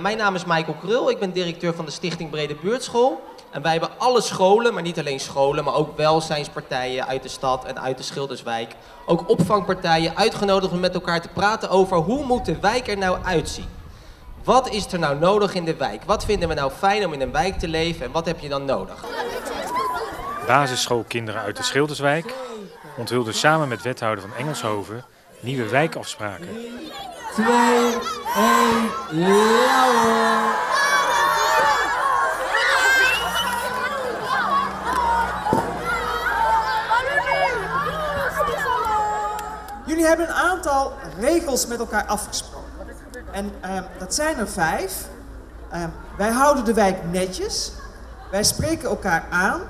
Mijn naam is Michael Krul, ik ben directeur van de Stichting Brede Buurtschool. En wij hebben alle scholen, maar niet alleen scholen, maar ook welzijnspartijen uit de stad en uit de Schilderswijk. Ook opvangpartijen uitgenodigd om met elkaar te praten over hoe moet de wijk er nou uitzien. Wat is er nou nodig in de wijk? Wat vinden we nou fijn om in een wijk te leven en wat heb je dan nodig? Basisschoolkinderen uit de Schilderswijk onthulden samen met wethouder van Engelshoven nieuwe wijkafspraken. 3, 2, 1, ja hoor! Jullie hebben een aantal regels met elkaar afgesproken. En dat zijn er 5. Wij houden de wijk netjes. Wij spreken elkaar aan.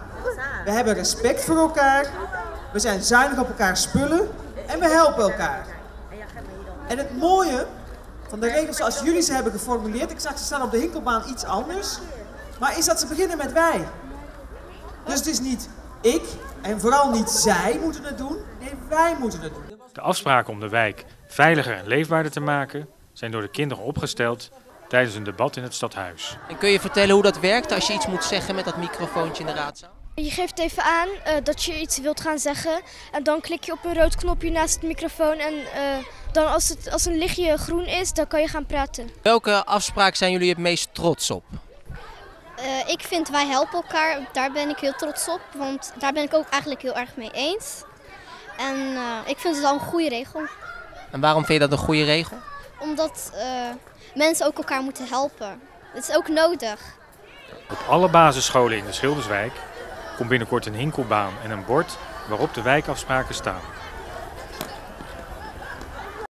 We hebben respect voor elkaar. We zijn zuinig op elkaars spullen. En we helpen elkaar. En het mooie van de regels zoals jullie ze hebben geformuleerd, ik zag ze staan op de Hinkelbaan iets anders, maar is dat ze beginnen met wij. Dus het is niet ik en vooral niet zij moeten het doen, nee wij moeten het doen. De afspraken om de wijk veiliger en leefbaarder te maken zijn door de kinderen opgesteld tijdens een debat in het stadhuis. En kun je vertellen hoe dat werkt als je iets moet zeggen met dat microfoontje in de raadzaal? Je geeft even aan dat je iets wilt gaan zeggen en dan klik je op een rood knopje naast het microfoon en dan als een lichtje groen is, dan kan je gaan praten. Welke afspraak zijn jullie het meest trots op? Ik vind wij helpen elkaar, daar ben ik heel trots op, want daar ben ik ook eigenlijk heel erg mee eens. En ik vind het al een goede regel. En waarom vind je dat een goede regel? Omdat mensen ook elkaar moeten helpen. Dat is ook nodig. Op alle basisscholen in de Schilderswijk komt binnenkort een Hinkelbaan en een bord waarop de wijkafspraken staan.